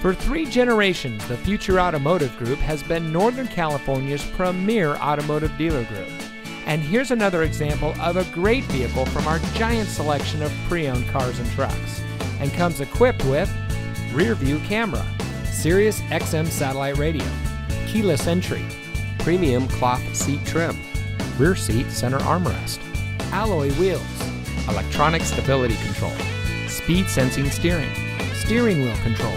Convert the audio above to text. For 3 generations, the Future Automotive Group has been Northern California's premier automotive dealer group. And here's another example of a great vehicle from our giant selection of pre-owned cars and trucks. And comes equipped with rear view camera, Sirius XM satellite radio, keyless entry, premium cloth seat trim, rear seat center armrest, alloy wheels, electronic stability control, speed sensing steering, steering wheel controls,